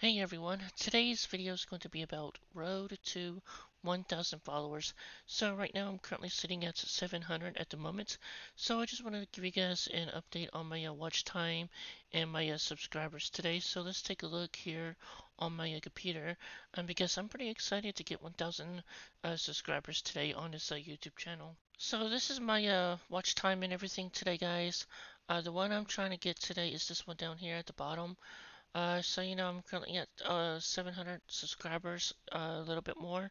Hey everyone, today's video is going to be about road to 1,000 followers. So right now I'm currently sitting at 700 at the moment. So I just wanted to give you guys an update on my watch time and my subscribers today. So let's take a look here on my computer because I'm pretty excited to get 1,000 subscribers today on this YouTube channel. So this is my watch time and everything today, guys. The one I'm trying to get today is this one down here at the bottom. So I'm currently at 700 subscribers, a little bit more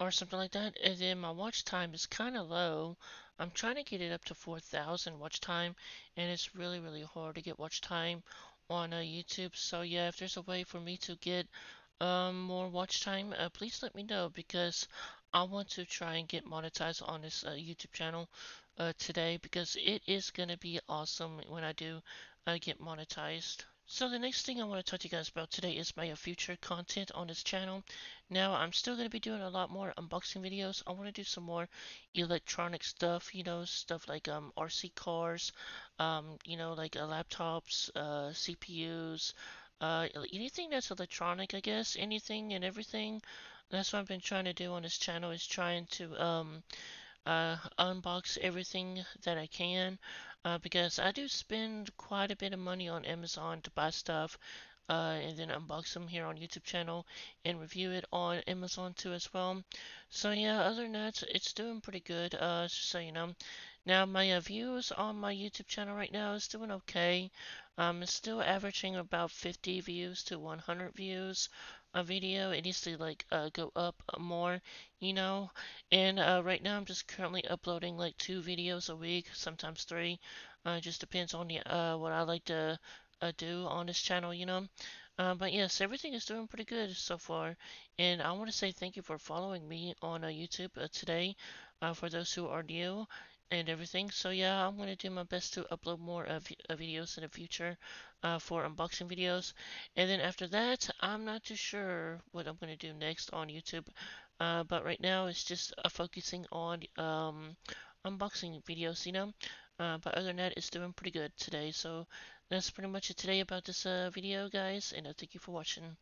or something like that, and then my watch time is kind of low. I'm trying to get it up to 4,000 watch time, and it's really hard to get watch time on YouTube. So yeah, if there's a way for me to get more watch time, please let me know, because I want to try and get monetized on this YouTube channel today, because it is going to be awesome when I do get monetized. So the next thing I want to talk to you guys about today is my future content on this channel. Now, I'm still going to be doing a lot more unboxing videos. I want to do some more electronic stuff, stuff like RC cars, like laptops, CPUs, anything that's electronic, I guess, anything and everything. That's what I've been trying to do on this channel, is trying to unbox everything that I can, because I do spend quite a bit of money on Amazon to buy stuff, and then unbox them here on YouTube channel and review it on Amazon too as well. So yeah, other than that, it's doing pretty good, just so you know. Now my views on my YouTube channel right now is doing okay. It's still averaging about 50 views to 100 views a video. It needs to go up more, and right now I'm just currently uploading like 2 videos a week, sometimes 3. Just depends on the what I like to do on this channel, but yes, everything is doing pretty good so far, and I want to say thank you for following me on YouTube today, for those who are new and everything. So yeah, I'm going to do my best to upload more videos in the future for unboxing videos, and then after that I'm not too sure what I'm going to do next on YouTube, but right now it's just focusing on unboxing videos, but other than that, it's doing pretty good today. So that's pretty much it today about this video, guys, and thank you for watching.